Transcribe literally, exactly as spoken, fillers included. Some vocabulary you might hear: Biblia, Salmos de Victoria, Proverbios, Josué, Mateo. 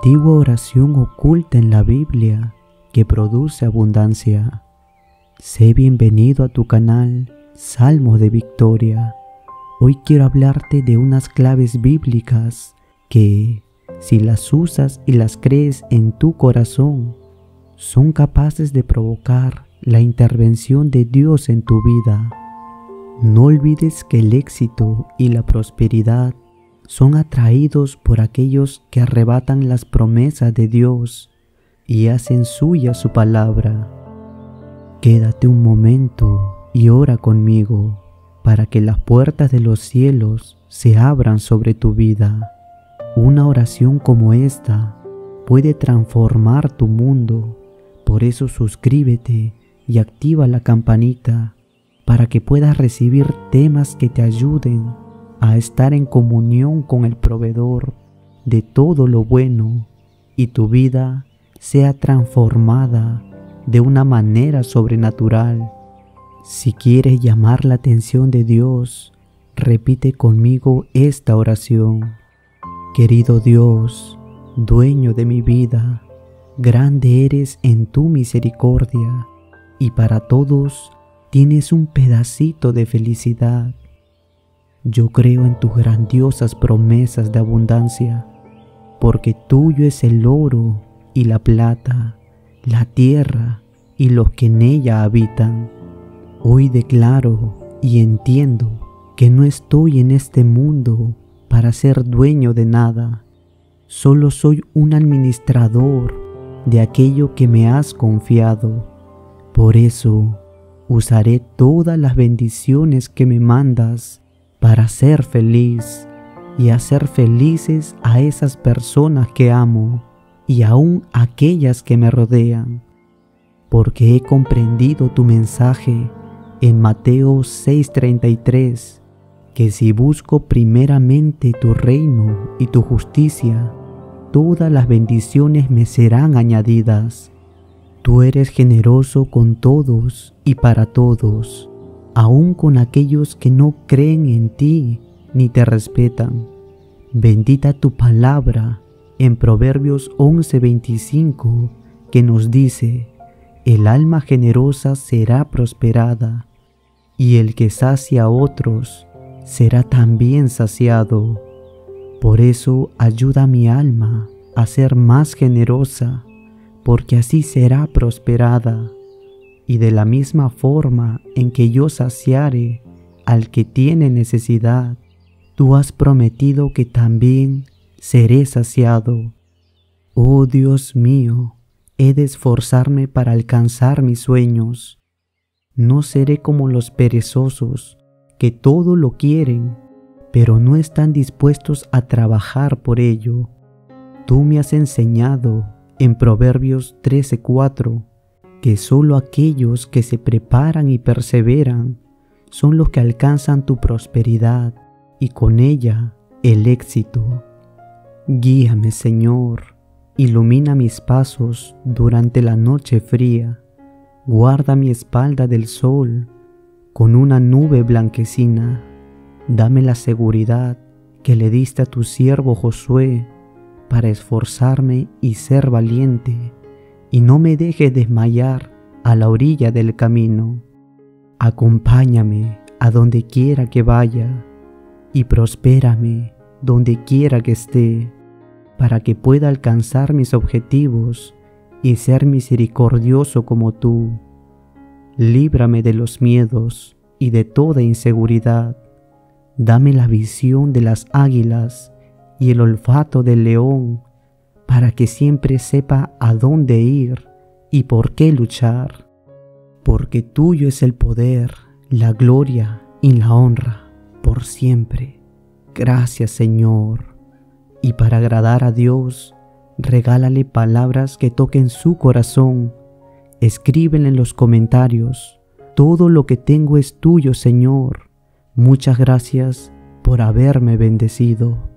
antigua oración oculta en la Biblia que produce abundancia. Sé bienvenido a tu canal Salmos de Victoria. Hoy quiero hablarte de unas claves bíblicas que, si las usas y las crees en tu corazón, son capaces de provocar la intervención de Dios en tu vida. No olvides que el éxito y la prosperidad son atraídos por aquellos que arrebatan las promesas de Dios y hacen suya su palabra. Quédate un momento y ora conmigo para que las puertas de los cielos se abran sobre tu vida. Una oración como esta puede transformar tu mundo. Por eso suscríbete y activa la campanita para que puedas recibir temas que te ayuden a estar en comunión con el proveedor de todo lo bueno y tu vida sea transformada de una manera sobrenatural. Si quieres llamar la atención de Dios, repite conmigo esta oración. Querido Dios, dueño de mi vida, grande eres en tu misericordia, y para todos tienes un pedacito de felicidad. Yo creo en tus grandiosas promesas de abundancia, porque tuyo es el oro y la plata, la tierra y los que en ella habitan. Hoy declaro y entiendo que no estoy en este mundo para ser dueño de nada. Solo soy un administrador de aquello que me has confiado. Por eso usaré todas las bendiciones que me mandas para ser feliz y hacer felices a esas personas que amo y aún aquellas que me rodean, porque he comprendido tu mensaje en Mateo seis treinta y tres, que si busco primeramente tu reino y tu justicia, todas las bendiciones me serán añadidas. Tú eres generoso con todos y para todos, aún con aquellos que no creen en ti ni te respetan. Bendita tu palabra en Proverbios once veinticinco, que nos dice: el alma generosa será prosperada, y el que sacia a otros será también saciado. Por eso ayuda a mi alma a ser más generosa, porque así será prosperada. Y de la misma forma en que yo saciaré al que tiene necesidad, tú has prometido que también seré saciado. Oh Dios mío, he de esforzarme para alcanzar mis sueños. No seré como los perezosos, que todo lo quieren, pero no están dispuestos a trabajar por ello. Tú me has enseñado en Proverbios trece cuatro, que solo aquellos que se preparan y perseveran son los que alcanzan tu prosperidad y con ella el éxito. Guíame, Señor, ilumina mis pasos durante la noche fría, guarda mi espalda del sol con una nube blanquecina. Dame la seguridad que le diste a tu siervo Josué para esforzarme y ser valiente, y no me dejes desmayar a la orilla del camino. Acompáñame a donde quiera que vaya, y prospérame donde quiera que esté, para que pueda alcanzar mis objetivos y ser misericordioso como tú. Líbrame de los miedos y de toda inseguridad. Dame la visión de las águilas y el olfato del león, para que siempre sepa a dónde ir y por qué luchar, porque tuyo es el poder, la gloria y la honra por siempre. Gracias, Señor. Y para agradar a Dios, regálale palabras que toquen su corazón. Escríbele en los comentarios: todo lo que tengo es tuyo, Señor. Muchas gracias por haberme bendecido.